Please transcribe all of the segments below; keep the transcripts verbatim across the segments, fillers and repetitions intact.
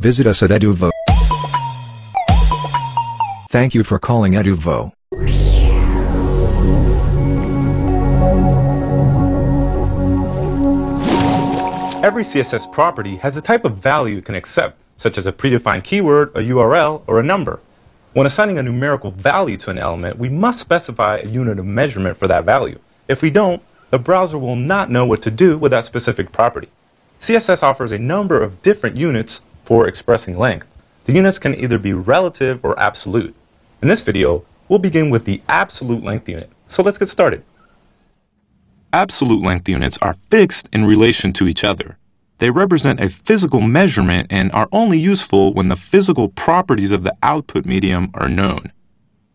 Visit us at Eduvo. Thank you for calling Eduvo. Every C S S property has a type of value it can accept, such as a predefined keyword, a U R L, or a number. When assigning a numerical value to an element, we must specify a unit of measurement for that value. If we don't, the browser will not know what to do with that specific property. C S S offers a number of different units for expressing length. The units can either be relative or absolute. In this video, we'll begin with the absolute length unit. So let's get started. Absolute length units are fixed in relation to each other. They represent a physical measurement and are only useful when the physical properties of the output medium are known.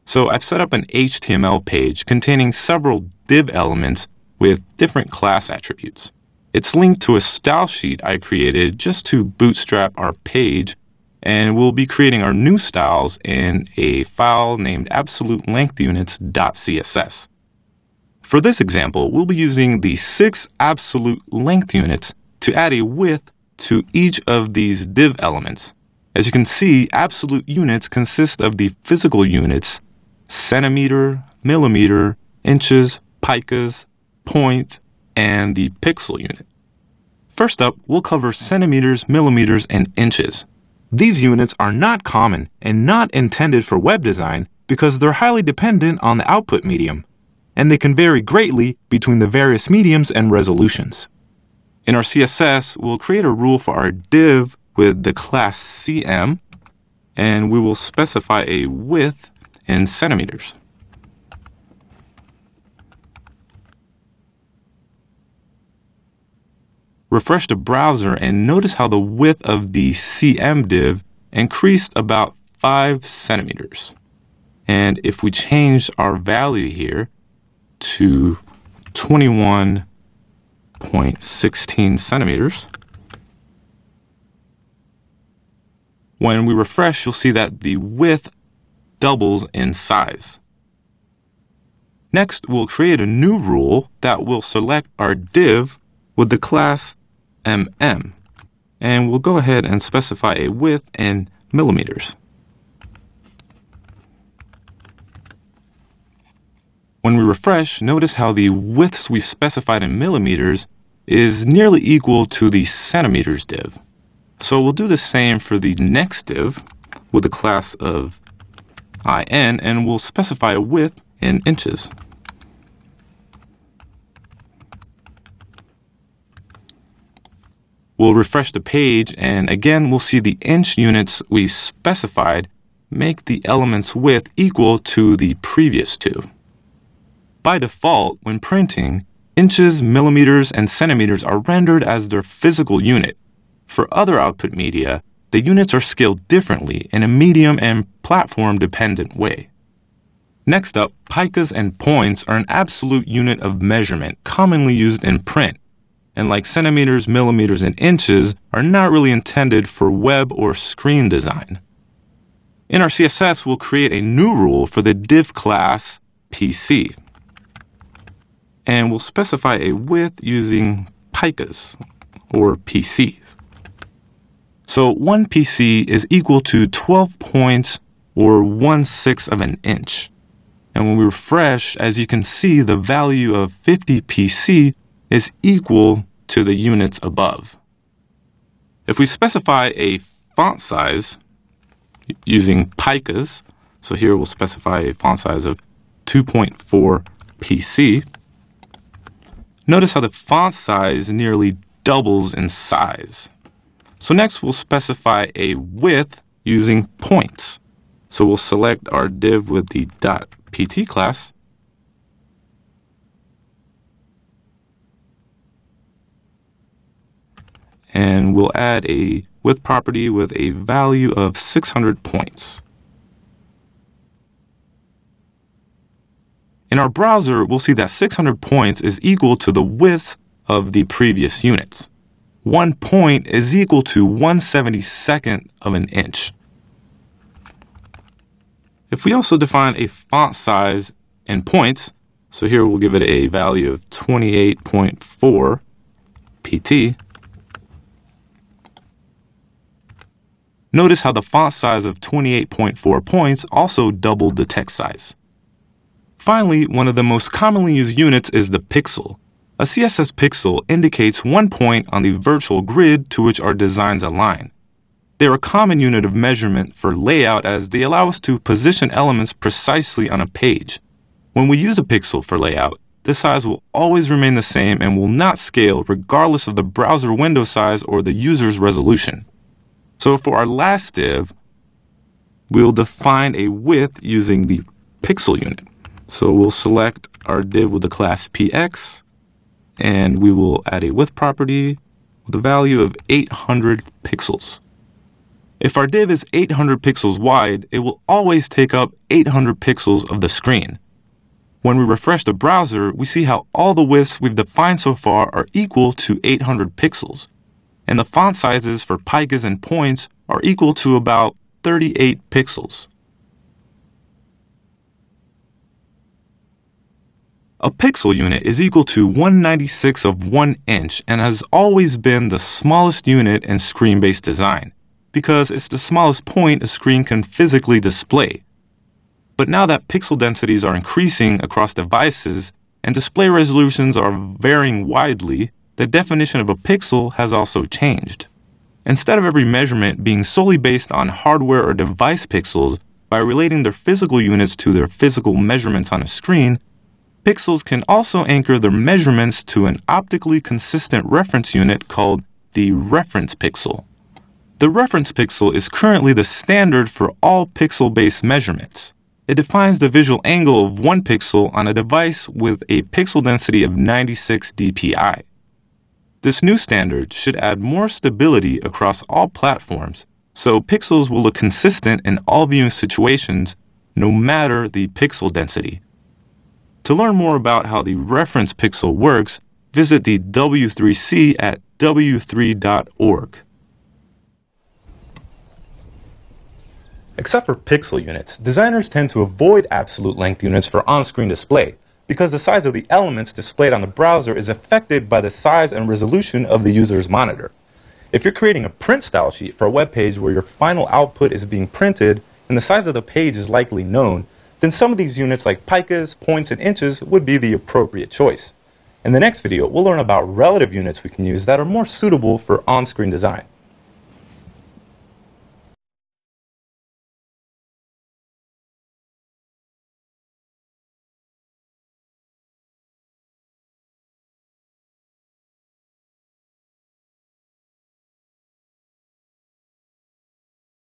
So I've set up an H T M L page containing several div elements with different class attributes. It's linked to a style sheet I created just to bootstrap our page, and we'll be creating our new styles in a file named absolute length units dot C S S. For this example, we'll be using the six absolute length units to add a width to each of these div elements. As you can see, absolute units consist of the physical units centimeter, millimeter, inches, picas, point, and the pixel unit. First up, we'll cover centimeters, millimeters, and inches. These units are not common and not intended for web design because they're highly dependent on the output medium, and they can vary greatly between the various mediums and resolutions. In our C S S, we'll create a rule for our div with the class C M, and we will specify a width in centimeters. Refresh the browser and notice how the width of the C M div increased about five centimeters. And if we change our value here to twenty-one point one six centimeters, when we refresh, you'll see that the width doubles in size. Next, we'll create a new rule that will select our div with the class M M, and we'll go ahead and specify a width in millimeters. When we refresh, notice how the widths we specified in millimeters is nearly equal to the centimeters div. So we'll do the same for the next div with the class of I N, and we'll specify a width in inches. We'll refresh the page, and again we'll see the inch units we specified make the element's width equal to the previous two. By default, when printing, inches, millimeters, and centimeters are rendered as their physical unit. For other output media, the units are scaled differently in a medium and platform-dependent way. Next up, picas and points are an absolute unit of measurement commonly used in print, and like centimeters, millimeters, and inches, are not really intended for web or screen design. In our C S S, we'll create a new rule for the div class P C. And we'll specify a width using picas, or P Cs. So one P C is equal to twelve points, or one sixth of an inch. And when we refresh, as you can see, the value of fifty P C is equal to the units above. If we specify a font size using picas, so here we'll specify a font size of two point four P C, notice how the font size nearly doubles in size. So next we'll specify a width using points. So we'll select our div with the .pt class. And we'll add a width property with a value of six hundred points. In our browser, we'll see that six hundred points is equal to the width of the previous units. One point is equal to one seventy-second of an inch. If we also define a font size in points, so here we'll give it a value of twenty-eight point four P T, Notice how the font size of twenty-eight point four points also doubled the text size. Finally, one of the most commonly used units is the pixel. A C S S pixel indicates one point on the virtual grid to which our designs align. They're a common unit of measurement for layout as they allow us to position elements precisely on a page. When we use a pixel for layout, the size will always remain the same and will not scale regardless of the browser window size or the user's resolution. So for our last div, we'll define a width using the pixel unit. So we'll select our div with the class P X, and we will add a width property with a value of eight hundred pixels. If our div is eight hundred pixels wide, it will always take up eight hundred pixels of the screen. When we refresh the browser, we see how all the widths we've defined so far are equal to eight hundred pixels, and the font sizes for pikas and points are equal to about thirty-eight pixels. A pixel unit is equal to one ninety-six of one inch and has always been the smallest unit in screen-based design, because it's the smallest point a screen can physically display. But now that pixel densities are increasing across devices and display resolutions are varying widely, the definition of a pixel has also changed. Instead of every measurement being solely based on hardware or device pixels, by relating their physical units to their physical measurements on a screen, pixels can also anchor their measurements to an optically consistent reference unit called the reference pixel. The reference pixel is currently the standard for all pixel-based measurements. It defines the visual angle of one pixel on a device with a pixel density of ninety-six D P I. This new standard should add more stability across all platforms, so pixels will look consistent in all viewing situations, no matter the pixel density. To learn more about how the reference pixel works, visit the W three C at W three dot org. Except for pixel units, designers tend to avoid absolute length units for on-screen display because the size of the elements displayed on the browser is affected by the size and resolution of the user's monitor. If you're creating a print style sheet for a web page where your final output is being printed and the size of the page is likely known, then some of these units like pikas, points, and inches would be the appropriate choice. In the next video, we'll learn about relative units we can use that are more suitable for on-screen design.